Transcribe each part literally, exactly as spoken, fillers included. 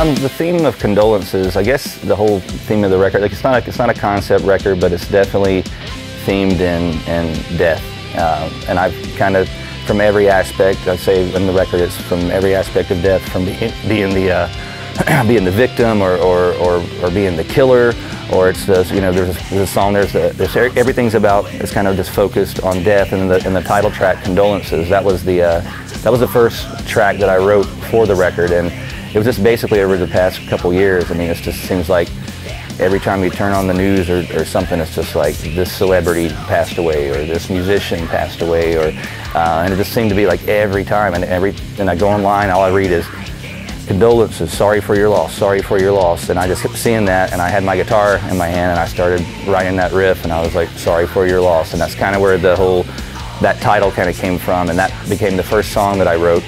Um, the theme of Condolences, I guess the whole theme of the record, like it's not a, it's not a concept record, but it's definitely themed in, in death. Uh, and I've kind of, from every aspect, I say in the record, it's from every aspect of death, from the, being the uh, being the victim, or, or or or being the killer, or it's the, you know, there's a, there's a song, there's the there's, everything's about, it's kind of just focused on death. And the and the title track, Condolences, that was the uh, that was the first track that I wrote for the record, and it was just basically over the past couple years. I mean, it just seems like every time you turn on the news or, or something, it's just like this celebrity passed away, or this musician passed away, or uh, and it just seemed to be like every time. And every and I go online, all I read is condolences, sorry for your loss, sorry for your loss. And I just kept seeing that, and I had my guitar in my hand, and I started writing that riff, and I was like, sorry for your loss. And that's kind of where the whole that title kind of came from, and that became the first song that I wrote.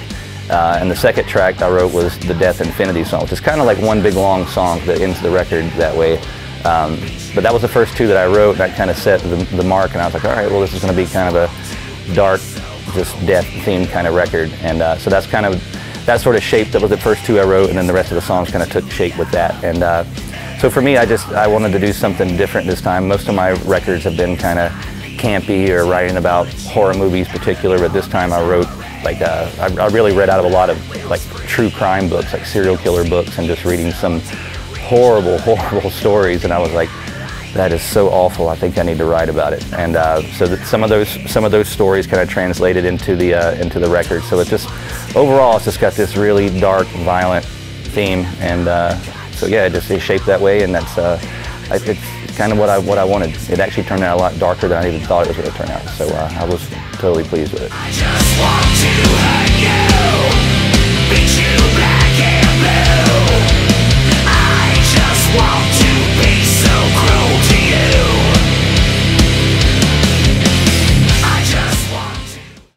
Uh, and the second track I wrote was the Death Infinity song, which is kind of like one big long song that ends the record that way. Um, but that was the first two that I wrote, and that kind of set the, the mark, and I was like, all right, well, this is going to be kind of a dark, just death-themed kind of record. And uh, so that's kind of, that sort of shape, that was the first two I wrote, and then the rest of the songs kind of took shape with that. And uh, so for me, I just, I wanted to do something different this time. Most of my records have been kind of campy or writing about horror movies in particular, but this time I wrote like uh, I, I really read out of a lot of like true crime books, like serial killer books, and just reading some horrible, horrible stories, and I was like, that is so awful, I think I need to write about it. And uh, so that some of those some of those stories kind of translated into the uh, into the record. So it just overall, it's just got this really dark, violent theme, and uh, so yeah, it just is shaped that way, and that's uh, it's kind of what I what I wanted. It actually turned out a lot darker than I even thought it was going to turn out. So uh, I was totally pleased with it. I just want to